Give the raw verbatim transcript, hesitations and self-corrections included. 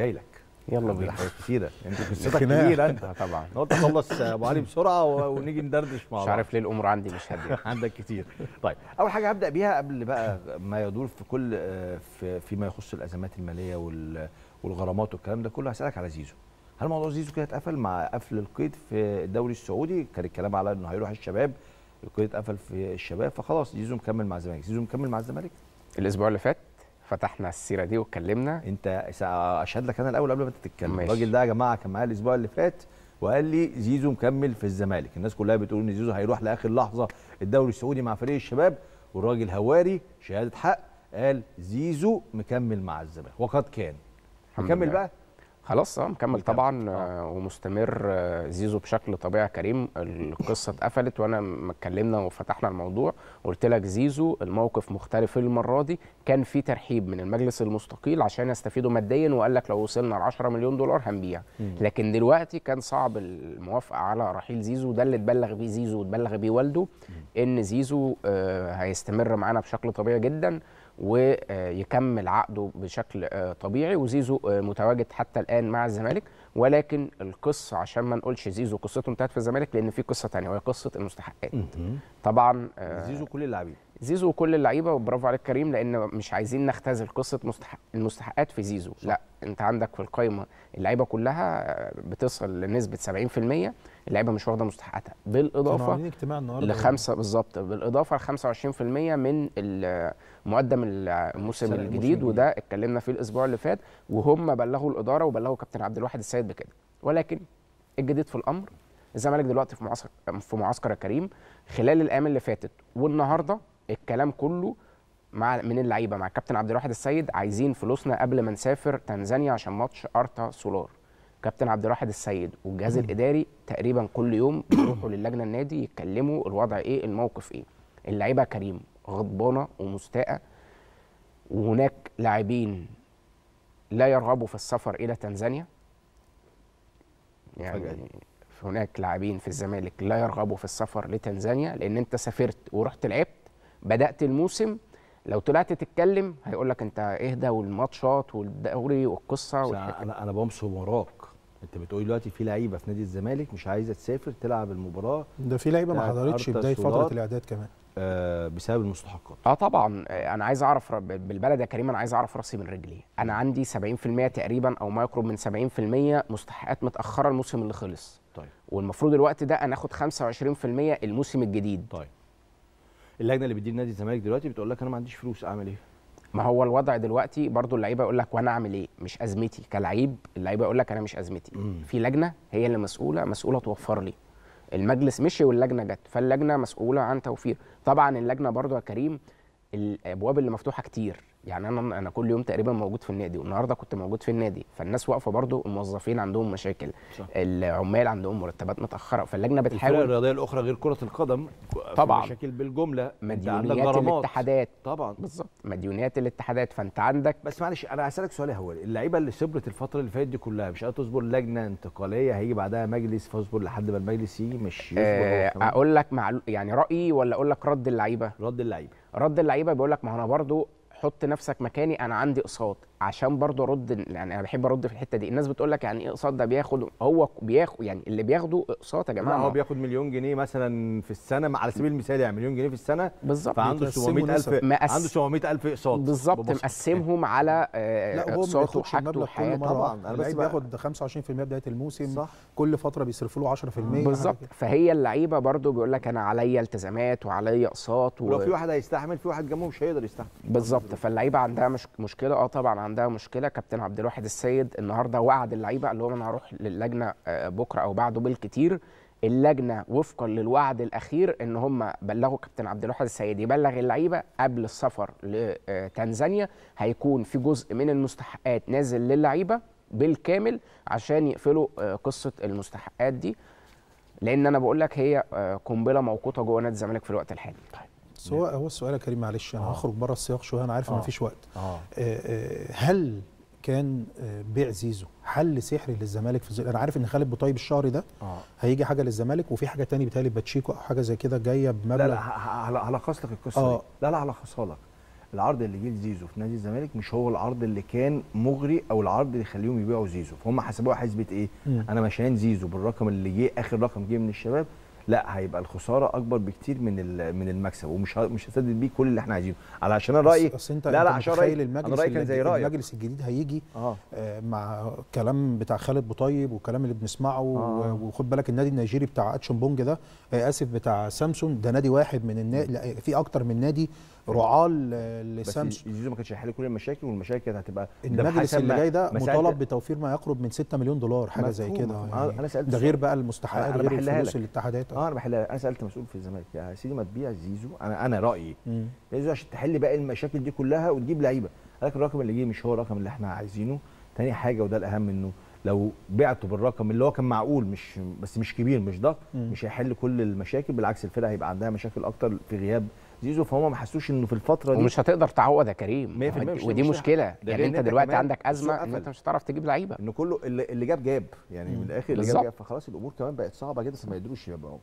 جاي لك. يلا بينا حاجات كتيره، انت قصتك كتيره انت طبعا. قلت اخلص ابو علي بسرعه ونيجي ندردش مع بعض. مش عارف ليه الامور عندي مش هاديه. عندك كتير. طيب اول حاجه هبدا بيها قبل بقى ما يدور في كل في فيما يخص الازمات الماليه والغرامات والكلام ده كله، هسالك على زيزو. هل موضوع زيزو كده اتقفل مع قفل القيد في الدوري السعودي؟ كان الكلام على انه هيروح الشباب، القيد اتقفل في الشباب، فخلاص زيزو مكمل مع الزمالك. زيزو مكمل مع الزمالك الاسبوع اللي فات فتحنا السيره دي واتكلمنا. انت اشهد لك انا الاول قبل ما انت تتكلم. الراجل ده يا جماعه كان معايا الاسبوع اللي فات وقال لي زيزو مكمل في الزمالك، الناس كلها بتقول ان زيزو هيروح لاخر لحظه الدوري السعودي مع فريق الشباب، والراجل هواري شهاده حق قال زيزو مكمل مع الزمالك، وقد كان. مكمل بقى؟ خلاص اه مكمل طبعا آه. ومستمر زيزو بشكل طبيعي كريم. القصه اتقفلت وانا ما اتكلمنا وفتحنا الموضوع قلت لك زيزو الموقف مختلف المره دي، كان في ترحيب من المجلس المستقيل عشان يستفيدوا ماديا، وقال لك لو وصلنا ل عشرة مليون دولار هنبيع، لكن دلوقتي كان صعب الموافقه على رحيل زيزو. ده اللي اتبلغ بيه زيزو واتبلغ بيه والده ان زيزو آه هيستمر معانا بشكل طبيعي جدا ويكمل عقده بشكل طبيعي، وزيزو متواجد حتى الآن مع الزمالك. ولكن القصة عشان ما نقولش زيزو قصته انتهت في الزمالك، لأن في قصة تانية وهي قصة المستحقات. طبعا زيزو كل اللاعبين زيزو وكل اللعيبه، وبرافو عليك كريم، لان مش عايزين نختزل قصه مستحق المستحقات في زيزو. لا، انت عندك في القايمه اللعيبه كلها بتصل لنسبه سبعين في المية اللعيبه مش واخده مستحقاتها، بالاضافه لخمسه بالظبط بالاضافه ل خمسة وعشرين في المية من مقدم الموسم الجديد، وده اتكلمنا فيه الاسبوع اللي فات، وهم بلغوا الاداره وبلغوا كابتن عبد الواحد السيد بكده. ولكن الجديد في الامر الزمالك دلوقتي في معسكر في معسكر كريم خلال الايام اللي فاتت والنهارده الكلام كله مع من اللعيبه مع كابتن عبد الواحد السيد، عايزين فلوسنا قبل ما نسافر تنزانيا عشان ماتش ارتا سولار. كابتن عبد الواحد السيد والجهاز الاداري تقريبا كل يوم بيروحوا للجنه النادي يتكلموا الوضع ايه، الموقف ايه. اللعيبه كريم غضبانه ومستاءه، وهناك لاعبين لا يرغبوا في السفر الى تنزانيا، يعني هناك لاعبين في الزمالك لا يرغبوا في السفر لتنزانيا، لان انت سافرت ورحت لعبت بدأت الموسم، لو طلعت تتكلم هيقول لك انت اهدى والماتشات والدوري والقصه والحكايه. انا انا بمصب وراك، انت بتقول دلوقتي في لعيبه في نادي الزمالك مش عايزه تسافر تلعب المباراه، ده في لعيبه ما حضرتش بدايه فتره الاعداد كمان آه بسبب المستحقات. اه طبعا انا عايز اعرف بالبلد يا كريم، انا عايز اعرف راسي من رجلي. انا عندي سبعين في المية تقريبا او ما يقرب من سبعين في المية مستحقات متاخره الموسم اللي خلص. طيب والمفروض الوقت ده انا اخد خمسة وعشرين في المية الموسم الجديد. طيب اللجنه اللي بتدير نادي الزمالك دلوقتي بتقول لك انا ما عنديش فلوس، اعمل ايه؟ ما هو الوضع دلوقتي برضو اللعيبه يقول لك وانا اعمل ايه؟ مش ازمتي كلعيب، اللعيبه يقول لك انا مش ازمتي. مم. في لجنه هي اللي مسؤوله، مسؤوله توفر لي. المجلس مشي واللجنه جت، فاللجنه مسؤوله عن توفير. طبعا اللجنه برضو يا كريم الابواب اللي مفتوحه كتير، يعني انا انا كل يوم تقريبا موجود في النادي، والنهارده كنت موجود في النادي، فالناس واقفه برضو، الموظفين عندهم مشاكل، صح. العمال عندهم مرتبات متاخره، فاللجنه بتحاول. الفرق الرياضيه الاخرى غير كره القدم طبعا مشاكل بالجمله، مديونيات الاتحادات طبعا بالظبط، مديونيات الاتحادات. فانت عندك بس معلش انا هسالك سؤال يا هواري، اللعيبه اللي صبرت الفتره اللي فاتت دي كلها مش هتصبر لجنه انتقاليه هيجي بعدها مجلس، فاصبر لحد ما المجلس يجي مش يصبر؟ أه اقول لك معلو... يعني رايي ولا اقول لك رد اللعيبه؟ رد اللعيبه رد اللعيبه بيقول لك ما انا برضو حط نفسك مكاني، انا عندي اقساط، عشان برضه ارد. يعني انا بحب ارد في الحته دي، الناس بتقول لك يعني ايه اقساط؟ ده بياخد هو بياخد يعني اللي بياخده اقساط يا جماعه. هو بياخد مليون جنيه مثلا في السنه على سبيل المثال، يعني مليون جنيه في السنه بالظبط، فعنده سبعمية ألف مقس... عنده سبعمية ألف اقساط بالظبط، مقسمهم على اقساطه وحاجته وحياته. طبعا انا بس بياخد خمسة وعشرين في المية بدايه الموسم، صح. كل فتره بيصرفوا له عشرة في المية بالظبط. فهي اللعيبه برضه بيقول لك انا عليا التزامات وعليا اقساط و... ولو في واحد هيستحمل في واحد جنبه مش هيقدر يستحمل بالظبط. فاللعيبه عندها مش... مشكله اه طبعا عندها مشكله. كابتن عبد الواحد السيد النهارده وعد اللعيبه قال لهم انا هروح للجنه بكره او بعده بالكتير. اللجنه وفقا للوعد الاخير ان هم بلغوا كابتن عبد الواحد السيد يبلغ اللعيبه قبل السفر لتنزانيا هيكون في جزء من المستحقات نازل للعيبه بالكامل عشان يقفلوا قصه المستحقات دي، لان انا بقول لك هي قنبله موقوته جوه نادي الزمالك في الوقت الحالي. هو هو السؤال يا كريم، معلش انا آه. هخرج بره السياق شويه، انا عارف ان آه. مفيش وقت. آه. آه هل كان بيع زيزو حل سحري للزمالك في الزمالك؟ انا عارف ان خالد بو طيب الشهر ده آه. هيجي حاجه للزمالك، وفي حاجه ثانيه بتهيألي باتشيكو او حاجه زي كده جايه بمبلغ. لا لا هلخص لك القصه. آه. لا لا هلخصها لك. العرض اللي جه لزيزو في نادي الزمالك مش هو العرض اللي كان مغري او العرض اللي يخليهم يبيعوا زيزو، فهم حسبوها حسبه ايه؟ مم. انا مشان زيزو بالرقم اللي جه اخر رقم جه من الشباب، لا هيبقى الخساره اكبر بكتير من من المكسب، ومش مش هسدد بيه كل اللي احنا عايزينه. علشان انا رايي لا لا عشان رايي انا رايي كان زي رايك. المجلس الجديد هيجي آه. آه مع كلام بتاع خالد بو طيب والكلام اللي بنسمعه آه. وخد بالك النادي النيجيري بتاع اتشون بونج ده آه اسف بتاع سامسون، ده نادي واحد من النادي في اكتر من نادي رعاه لسامسون. زيزو ما كانش هيحل كل المشاكل، والمشاكل كانت هتبقى المجلس اللي جاي ده مطالب بتوفير ما يقرب من ستة مليون دولار حاجه زي كده يعني. ده غير بقى المستحقات غير الفلوس الاتحادات. اه انا بحلها. انا سالت مسؤول في الزمالك يا سيدي ما تبيع زيزو، انا انا رايي زيزو عشان تحل بقى المشاكل دي كلها وتجيب لعيبه، لكن الرقم اللي جه مش هو الرقم اللي احنا عايزينه. ثاني حاجه وده الاهم، انه لو بعته بالرقم اللي هو كان معقول مش بس مش كبير مش ضخم مش هيحل كل المشاكل، بالعكس الفرقه هيبقى عندها مشاكل اكتر في غياب زيزو. فهم ما حسوش انه في الفتره دي ومش هتقدر تعوض يا كريم، ودي مشكله يعني. انت دلوقتي عندك ازمه ان انت مش هتعرف تجيب لعيبه، ان كله اللي جاب جاب يعني من الاخر اللي جاب جاب، فخلاص الامور كمان بقت صعبه جدا، فما يقدروش يبيعوا.